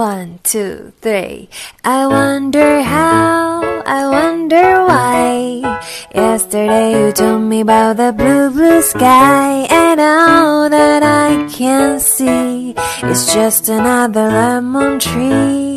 1, 2, 3. I wonder how, I wonder why. Yesterday you told me about the blue, blue sky, and all that I can see is just another lemon tree.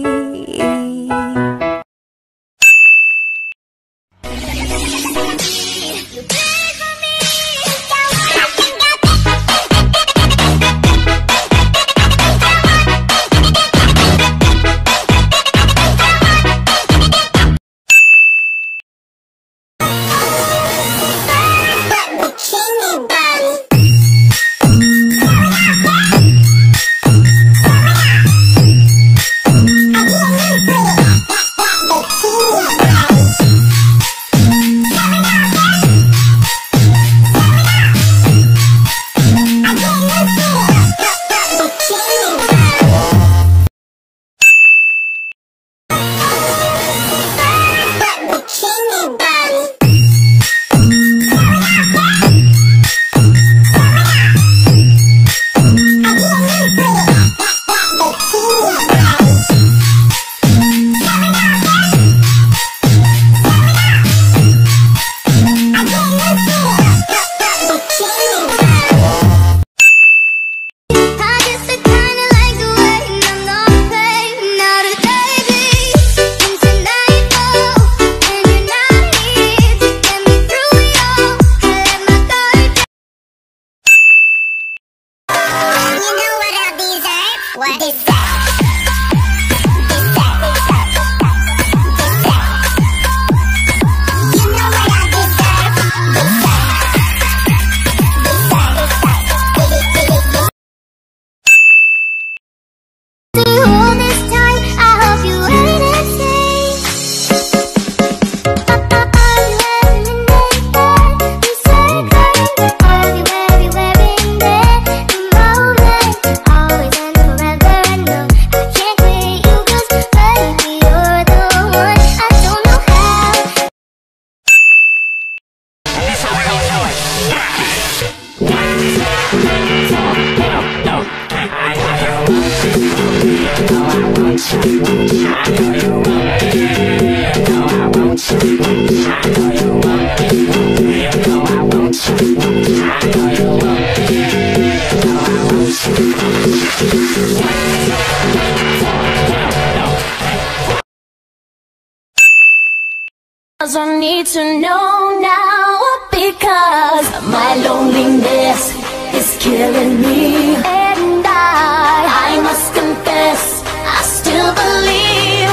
I need to know now, because my loneliness is killing me, and I must confess, I still believe.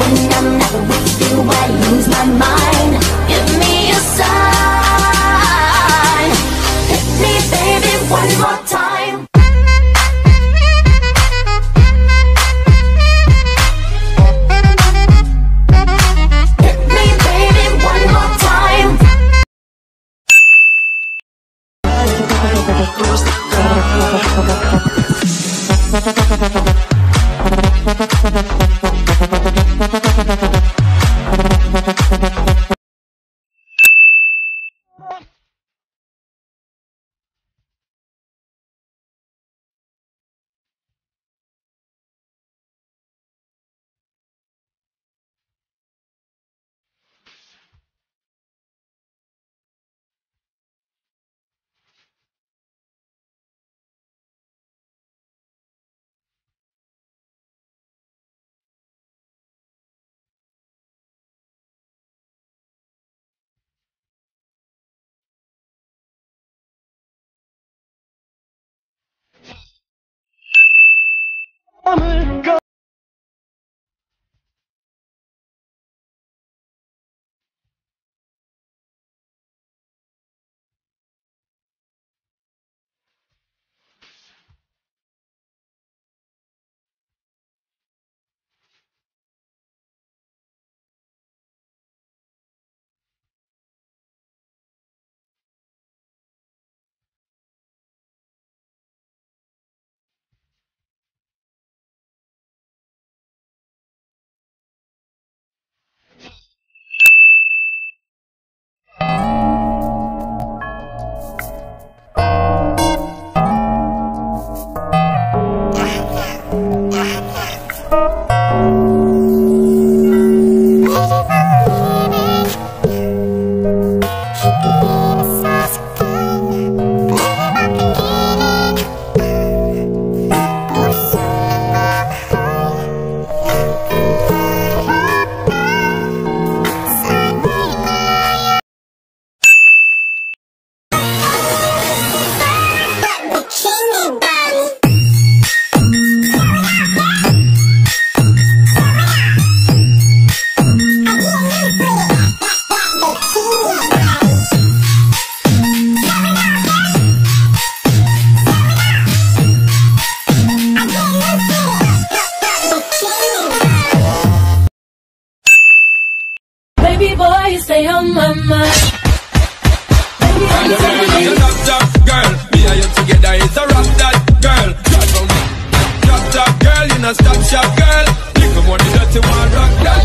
When I'm not with you, I lose my mind. Give me a sign. Hit me, baby, one more time. boy, you stay on my mind. Baby, I'm telling you, drop top girl, me and you together it's a rock that girl. Drop top girl, you know stop shop girl. You come on the dirty one, rock that.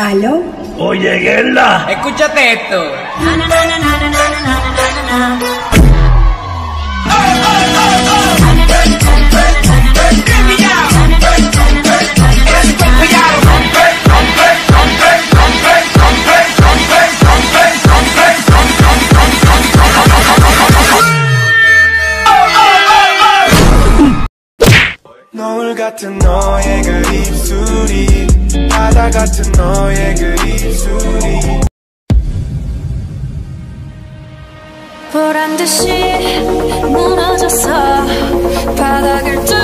¿Aló? Oye, Gerda, escúchate esto. 노을 같은 너의 그 입술이 바다 같은 너의 그 입술이 보란 듯이 무너졌어 바닥을 뚫고